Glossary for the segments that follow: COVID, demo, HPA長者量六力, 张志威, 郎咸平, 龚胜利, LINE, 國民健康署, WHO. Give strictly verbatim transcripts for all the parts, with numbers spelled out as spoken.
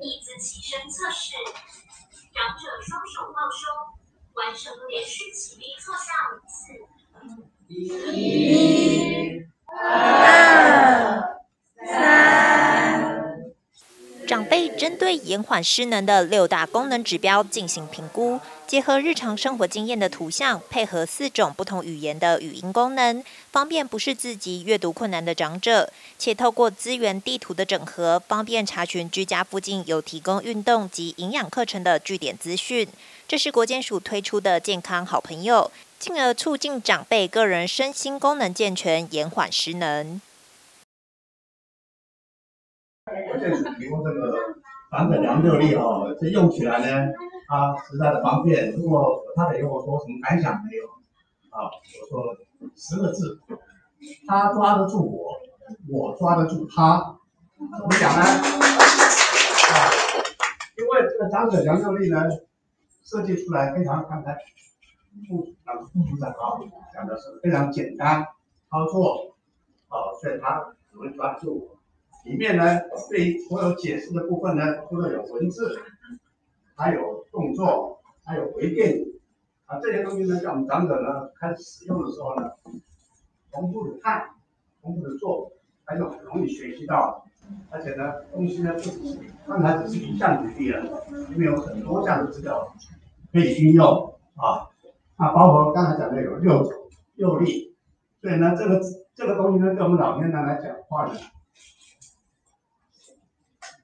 一字起身测试，长者双手抱胸，完成连续起立坐下五次。一、二、三。长辈针对延缓失能的六大功能指标进行评估，结合日常生活经验的图像，配合四种不同语言的语音功能，方便不是自己阅读困难的长者，且透过资源地图的整合，方便查询居家附近有提供运动及营养课程的据点资讯。这是国健署推出的健康好朋友，进而促进长辈个人身心功能健全，延缓失能。 国健署提供这个长者良六力哦，这用起来呢，它实在的方便。如果他得跟我说什么感想没有啊？我说十个字，他抓得住我，我抓得住他。怎么讲呢？啊，因为这个长者良六力呢，设计出来非常刚才副副处长啊讲的是非常简单操作啊，所以他只会抓住我。 里面呢，对于所有解释的部分呢，除了有文字，还有动作，还有回电啊，这些东西呢，让我们长者呢开始使用的时候呢，重复的看，重复的做，他就很容易学习到。而且呢，东西呢不只是刚才只是一项举例了，里面有很多项的资料可以运用啊。那包括刚才讲的有六种六力，所以呢，这个这个东西呢，对我们老年人来讲的话呢。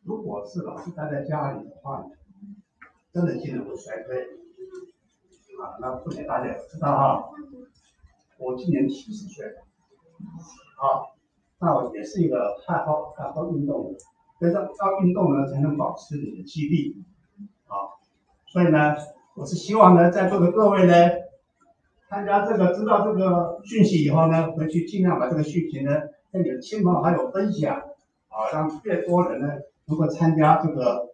如果是老是待在家里的话，真的经常会摔推啊。那不仅大家也知道啊，我今年七十岁了啊，那我也是一个爱好爱好运动的，所以要要运动呢才能保持你的肌力啊。所以呢，我是希望呢，在座的各位呢，参加这个知道这个讯息以后呢，回去尽量把这个讯息呢跟你的亲朋好友分享啊，让越多人呢。 如果参加这个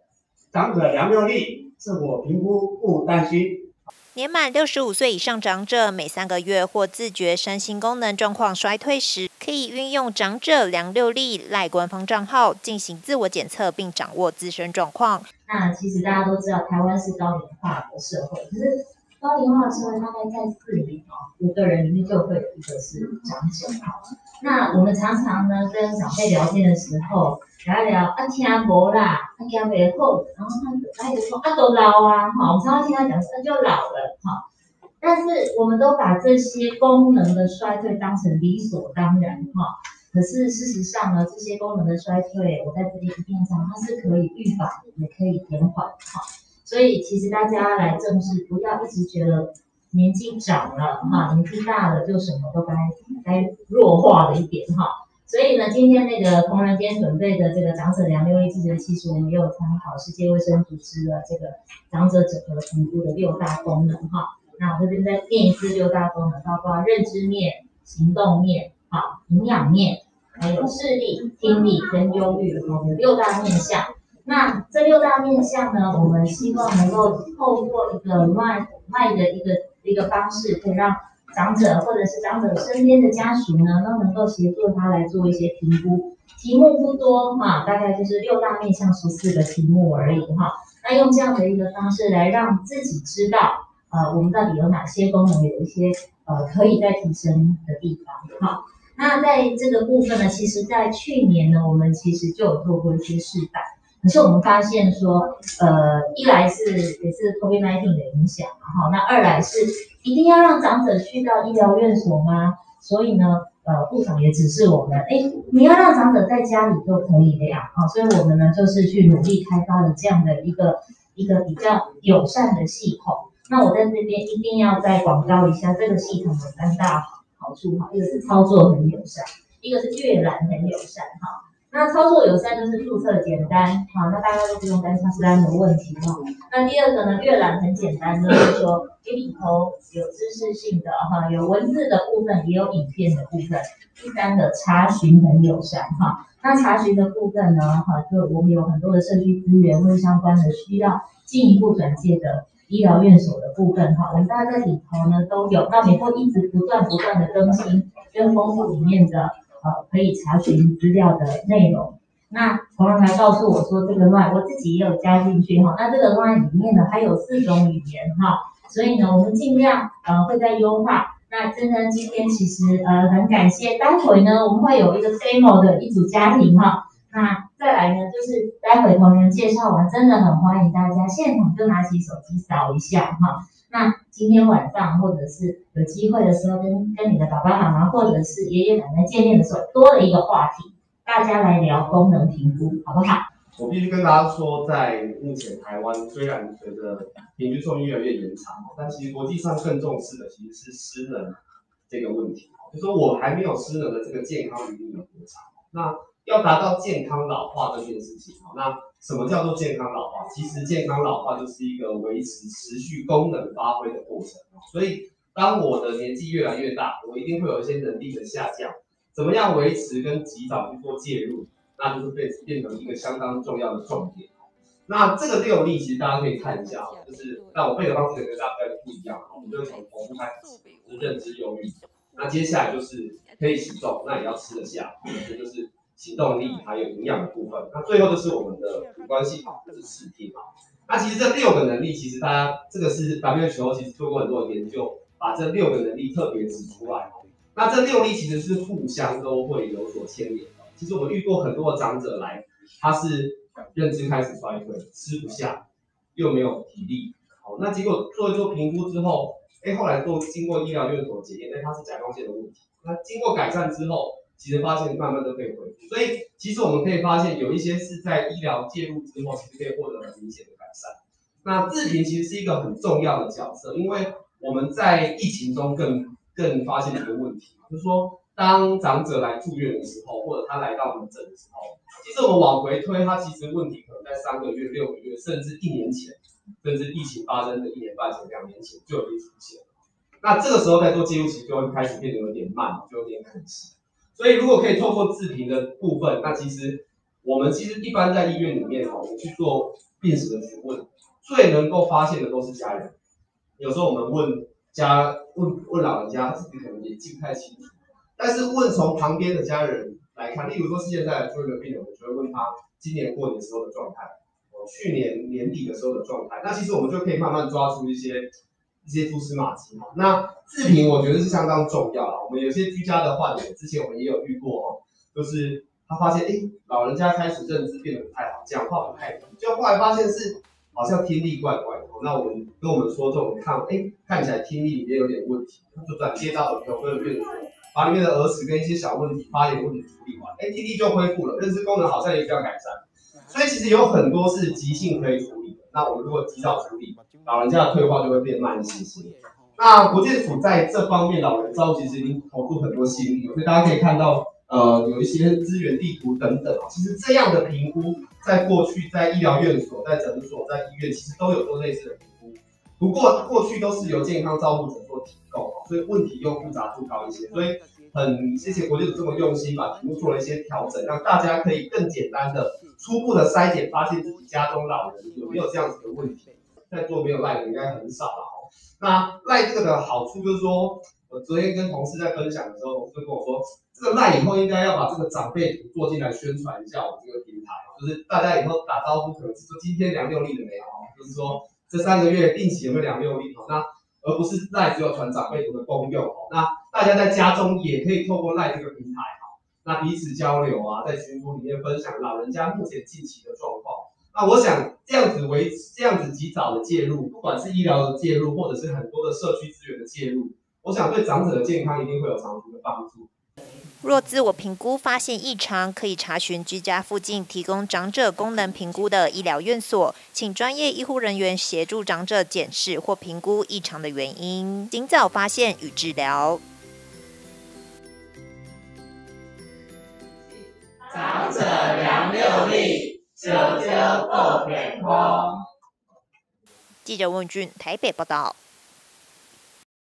长者良六力自我评估不担心。年满六十五岁以上长者，每三个月或自觉身心功能状况衰退时，可以运用长者良六力赖官方账号进行自我检测，并掌握自身状况。那其实大家都知道，台湾是高龄化的社会，可是高龄化的社会大概在四名五个人里面就会有一个是长者。那我们常常呢跟长辈聊天的时候。 聊一聊啊，听无啦，啊，讲袂好，然后他他就说啊，都老啊，哈，我们常常听他讲说就老了，哈。但是我们都把这些功能的衰退当成理所当然，哈。可是事实上呢，这些功能的衰退，我在这边一定上它是可以预防，也可以延缓，哈。所以其实大家来正视，不要一直觉得年纪长了，哈，年纪大了就什么都该该弱化了一点，哈。 所以呢，今天那个同仁间准备的这个长者良六力自觉技术，我们也有参考世界卫生组织的这个长者整合评估的六大功能哈。那我这边再念一次六大功能，包括认知面、行动面、啊营养面，还有视力、听力跟忧郁，我们六大面向。那这六大面向呢，我们希望能够透过一个外外的一个一个方式，可以让 长者或者是长者身边的家属呢，都能够协助他来做一些评估。题目不多哈、啊，大概就是六大面向十四个题目而已哈、啊。那用这样的一个方式来让自己知道，呃，我们到底有哪些功能有一些呃可以再提升的地方哈、啊。那在这个部分呢，其实在去年呢，我们其实就有做过一些示范。 可是我们发现说，呃，一来是也是 COVID 十九 的影响，哈，那二来是一定要让长者去到医疗院所吗？所以呢，呃，部长也指示我们，哎，你要让长者在家里就可以的呀，啊，所以我们呢就是去努力开发了这样的一个一个比较友善的系统。那我在这边一定要再广告一下这个系统的三大好处哈，一个是操作很友善，一个是阅览很友善哈。 那操作友善就是注册简单，好，那大家都不用担心治安的问题哈。那第二个呢，阅览很简单，就是说你里头有知识性的哈，有文字的部分，也有影片的部分。第三个，查询很友善哈。那查询的部分呢，哈，就我们有很多的社区资源或相关的需要进一步转介的医疗院所的部分哈，我们大家在里头呢都有，那也会一直不断不断的更新跟丰富里面的。 呃，可以查询资料的内容。那同仁才告诉我说，这个 line 我自己也有加进去哈。那这个 line 里面呢，它有四种语言哈，所以呢，我们尽量呃会在优化。那真的今天其实呃很感谢，待会呢我们会有一个 demo 的一组家庭哈。那再来呢，就是待会同仁介绍完，真的很欢迎大家现场就拿起手机扫一下哈。那今天晚上，或者是有机会的时候跟，跟跟你的爸爸妈妈或者是爷爷奶奶见面的时候，多了一个话题，大家来聊功能评估，好不好？我必须跟大家说，在目前台湾虽然随着平均寿命越来越延长，但其实国际上更重视的其实是失能这个问题。就是说我还没有失能的这个健康余命有多长？那要达到健康老化这件事情，那什么叫做健康老化？其实健康老化就是一个维持持续功能发挥的过程。所以当我的年纪越来越大，我一定会有一些能力的下降。怎么样维持跟及早去做介入，那就是变变成一个相当重要的重点。那这个六例其实大家可以看一下，就是那我背的方式跟大家不一样，我们就从头部开始，就是认知忧郁。那接下来就是可以行动，那也要吃得下，这就是行动力还有营养的部分。那最后就是我们的五官系统，就是视听嘛。那其实这六个能力，其实大家这个是 W H O 其实做过很多的研究，把这六个能力特别指出来。那这六力其实是互相都会有所牵连的。其实我们遇过很多的长者来，他是认知开始衰退，吃不下，又没有体力。好，那结果做一做评估之后，哎，后来做经过医疗院所检验，哎，他是甲状腺的问题。那经过改善之后，其实发现慢慢都可以恢复。所以其实我们可以发现，有一些是在医疗介入之后，其实可以获得很明显的改善。那自评其实是一个很重要的角色，因为我们在疫情中更。更发现一个问题，就是说，当长者来住院的时候，或者他来到门诊的时候，其实我们往回推，他其实问题可能在三个月、六个月，甚至一年前，甚至疫情发生的一年半前、两年前就已经出现了。那这个时候再做介入，其实就会开始变得有点慢，就有点可惜。所以，如果可以透过自评的部分，那其实我们其实一般在医院里面我们去做病史的询问，最能够发现的都是家人。有时候我们问。家问问老人家，自己可能也记不太清楚，但是问从旁边的家人来看，例如说是现在的住院病人，我就会问他今年过年时候的状态，去年年底的时候的状态，那其实我们就可以慢慢抓出一些一些蛛丝马迹。那自评我觉得是相当重要了。我们有些居家的患者，之前我们也有遇过，就是他发现哎、欸，老人家开始认知变得不太好，讲话不太好，就后来发现是。好像听力怪怪的，那我们跟我们说这种看，哎，看起来听力里面有点问题，就转接到耳科的院所，把里面的耳屎跟一些小问题、发炎问题处理完，哎，听力就恢复了，认知功能好像也比较改善，所以其实有很多是急性可以处理的。那我们如果及早处理，老人家的退化就会变慢一些些。那国健署在这方面，老人照顾其实已经投入很多心力，所以大家可以看到。呃，有一些资源地图等等，其实这样的评估，在过去在医疗院所、在诊所、在医院，其实都有做类似的评估。不过过去都是由健康照顾者做提供，所以问题又复杂度高一些。所以很谢谢国健署这么用心，把题目做了一些调整，让大家可以更简单的、初步的筛检，发现自己家中老人有没有这样子的问题。在座没有赖的应该很少了。那赖这个的好处就是说。我昨天跟同事在分享的时候，同事跟我说，这个赖以后应该要把这个长辈图做进来宣传一下我们这个平台，就是大家以后打招呼可能是说今天量六例了没有，就是说这三个月定期有没有量六例，那而不是赖只有传长辈图的功用，那大家在家中也可以透过赖这个平台，那彼此交流啊，在群组里面分享老人家目前近期的状况。那我想这样子为这样子及早的介入，不管是医疗的介入，或者是很多的社区资源的介入。我想对长者的健康一定会有长足的帮助。若自我评估发现异常，可以查询居家附近提供长者功能评估的医疗院所，请专业医护人员协助长者检视或评估异常的原因，尽早发现与治疗。长者量六例，就就不健康。记者问俊台北报道。